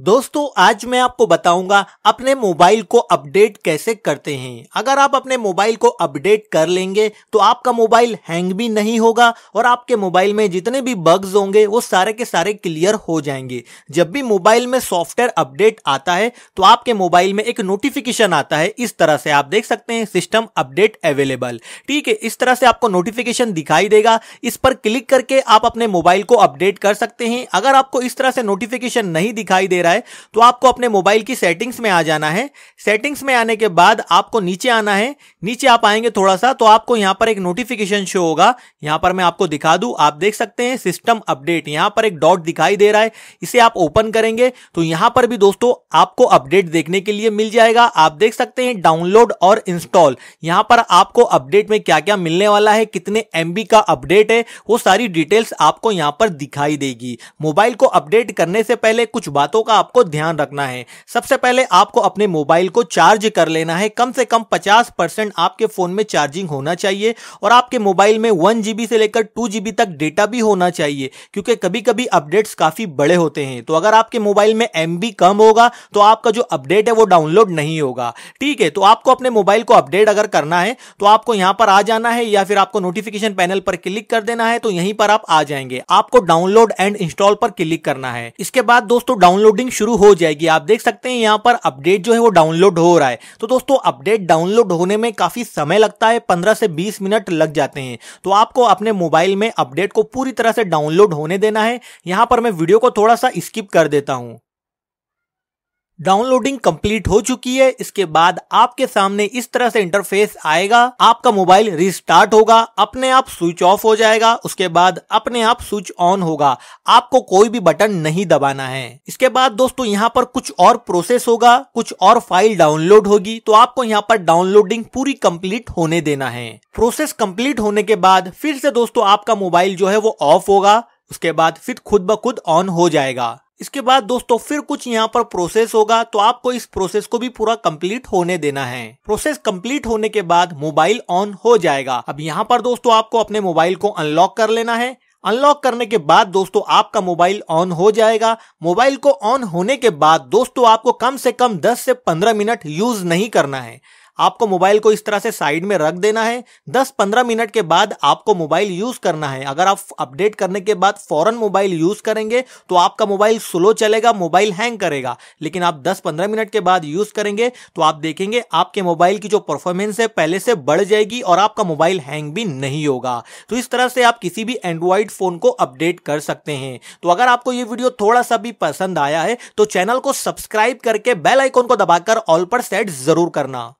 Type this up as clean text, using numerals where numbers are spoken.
दोस्तों आज मैं आपको बताऊंगा अपने मोबाइल को अपडेट कैसे करते हैं। अगर आप अपने मोबाइल को अपडेट कर लेंगे तो आपका मोबाइल हैंग भी नहीं होगा और आपके मोबाइल में जितने भी बग्स होंगे वो सारे के सारे क्लियर हो जाएंगे। जब भी मोबाइल में सॉफ्टवेयर अपडेट आता है तो आपके मोबाइल में एक नोटिफिकेशन आता है, इस तरह से आप देख सकते हैं सिस्टम अपडेट अवेलेबल। ठीक है, इस तरह से आपको नोटिफिकेशन दिखाई देगा। इस पर क्लिक करके आप अपने मोबाइल को अपडेट कर सकते हैं। अगर आपको इस तरह से नोटिफिकेशन नहीं दिखाई दे रहा है तो आपको अपने मोबाइल की सेटिंग्स में आ जाना है। सेटिंग्स में आने के बाद आपको नीचे आना है। नीचे आप आएंगे थोड़ा सा तो आपको यहां पर एक नोटिफिकेशन शो होगा। यहां पर मैं आपको दिखा दूं, आप देख सकते हैं सिस्टम अपडेट, यहां पर एक डॉट दिखाई दे रहा है। इसे आप ओपन करेंगे तो यहां पर भी दोस्तों आपको अपडेट देखने के लिए मिल जाएगा। आप देख सकते हैं डाउनलोड और इंस्टॉल, यहां पर आपको अपडेट में क्या क्या मिलने वाला है, कितने MB का अपडेट है, वो सारी डिटेल्स आपको यहां पर दिखाई देगी। मोबाइल को अपडेट करने से पहले कुछ बातों का आपको ध्यान रखना है। सबसे पहले आपको अपने मोबाइल को चार्ज कर लेना है। कम से कम 50% आपके फोन में चार्जिंग होना चाहिए और आपके मोबाइल में 1 GB से लेकर 2 GB तक डेटा भी होना चाहिए, क्योंकि कभी-कभी अपडेट्स काफी बड़े होते हैं। तो अगर आपके मोबाइल में MB कम होगा तो आपका जो अपडेट है वो डाउनलोड नहीं होगा। ठीक है, तो आपको अपने मोबाइल को अपडेट अगर करना है तो आपको यहां पर आ जाना है या फिर आपको नोटिफिकेशन पैनल पर क्लिक कर देना है। तो यहीं पर आप आ जाएंगे, आपको डाउनलोड एंड इंस्टॉल पर क्लिक करना है। इसके बाद दोस्तों डाउनलोडिंग शुरू हो जाएगी। आप देख सकते हैं यहाँ पर अपडेट जो है वो डाउनलोड हो रहा है। तो दोस्तों अपडेट डाउनलोड होने में काफी समय लगता है, 15 से 20 मिनट लग जाते हैं। तो आपको अपने मोबाइल में अपडेट को पूरी तरह से डाउनलोड होने देना है। यहाँ पर मैं वीडियो को थोड़ा सा स्किप कर देता हूँ। डाउनलोडिंग कंप्लीट हो चुकी है। इसके बाद आपके सामने इस तरह से इंटरफेस आएगा। आपका मोबाइल रिस्टार्ट होगा, अपने आप स्विच ऑफ हो जाएगा, उसके बाद अपने आप स्विच ऑन होगा। आपको कोई भी बटन नहीं दबाना है। इसके बाद दोस्तों यहाँ पर कुछ और प्रोसेस होगा, कुछ और फाइल डाउनलोड होगी। तो आपको यहाँ पर डाउनलोडिंग पूरी कंप्लीट होने देना है। प्रोसेस कंप्लीट होने के बाद फिर से दोस्तों आपका मोबाइल जो है वो ऑफ होगा, उसके बाद फिर खुद ब खुद ऑन हो जाएगा। इसके बाद दोस्तों फिर कुछ यहाँ पर प्रोसेस होगा, तो आपको इस प्रोसेस को भी पूरा कंप्लीट होने देना है। प्रोसेस कंप्लीट होने के बाद मोबाइल ऑन हो जाएगा। अब यहाँ पर दोस्तों आपको अपने मोबाइल को अनलॉक कर लेना है। अनलॉक करने के बाद दोस्तों आपका मोबाइल ऑन हो जाएगा। मोबाइल को ऑन होने के बाद दोस्तों आपको कम से कम 10 से 15 मिनट यूज नहीं करना है। आपको मोबाइल को इस तरह से साइड में रख देना है। 10-15 मिनट के बाद आपको मोबाइल यूज करना है। अगर आप अपडेट करने के बाद फौरन मोबाइल यूज करेंगे तो आपका मोबाइल स्लो चलेगा, मोबाइल हैंग करेगा। लेकिन आप 10-15 मिनट के बाद यूज करेंगे तो आप देखेंगे आपके मोबाइल की जो परफॉर्मेंस है पहले से बढ़ जाएगी और आपका मोबाइल हैंग भी नहीं होगा। तो इस तरह से आप किसी भी एंड्रॉइड फोन को अपडेट कर सकते हैं। तो अगर आपको ये वीडियो थोड़ा सा भी पसंद आया है तो चैनल को सब्सक्राइब करके बेल आइकॉन को दबाकर ऑल पर सेट जरूर करना।